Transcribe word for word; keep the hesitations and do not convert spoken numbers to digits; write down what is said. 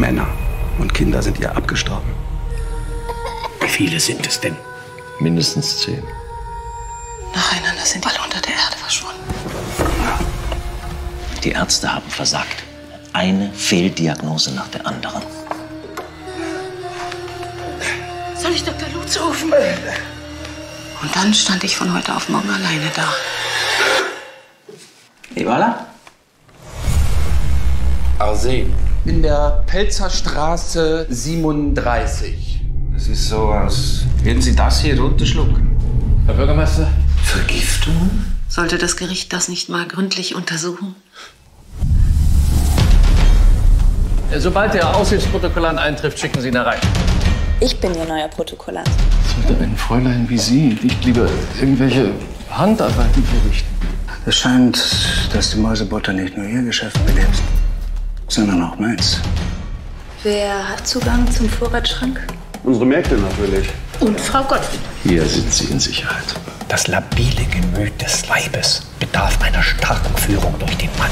Männer und Kinder sind ihr abgestorben. Wie viele sind es denn? Mindestens zehn. Nacheinander sind alle unter der Erde verschwunden. Die Ärzte haben versagt. Eine Fehldiagnose nach der anderen. Soll ich Doktor Lutz rufen? Und dann stand ich von heute auf morgen alleine da. Ewala? Arsen. In der Pelzerstraße siebenunddreißig. Das ist so, als würden Sie das hier runterschlucken. Herr Bürgermeister? Vergiftung? Sollte das Gericht das nicht mal gründlich untersuchen? Sobald der Aushilfsprotokollant eintrifft, schicken Sie ihn herein. Ich bin Ihr neuer Protokollant. Was wird denn ein Fräulein wie Sie nicht lieber irgendwelche Handarbeiten verrichten? Es scheint, dass die Mäusebutter nicht nur Ihr Geschäft belebt, sondern auch meins. Wer hat Zugang zum Vorratsschrank? Unsere Mägde natürlich. Und Frau Gottfried. Hier sind Sie in Sicherheit. Das labile Gemüt des Leibes bedarf einer starken Führung durch den Mann.